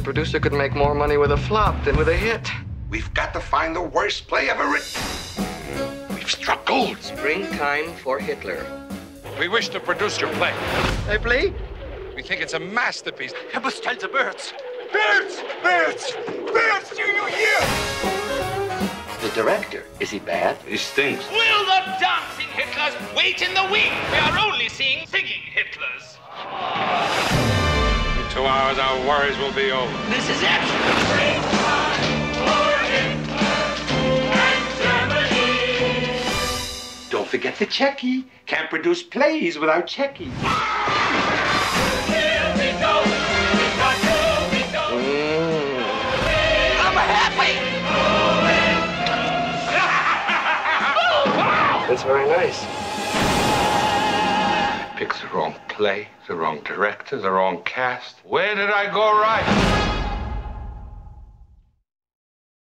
The producer could make more money with a flop than with a hit. We've got to find the worst play ever written. We've struck gold. Springtime for Hitler. We wish to produce your play. A play? We think it's a masterpiece. I must tell the birds. Birds! Birds! Birds! Do you hear? The director, is he bad? He stinks. Will the dancing Hitlers wait in the wing? We are only seeing singing Hitlers. 2 hours, our worries will be over. This is it! Springtime for Hitler and Germany! Don't forget the Czechie. Can't produce plays without Czechie. Here we go! We go! I'm happy! That's very nice. Picks the wrong play, the wrong director, the wrong cast. Where did I go right?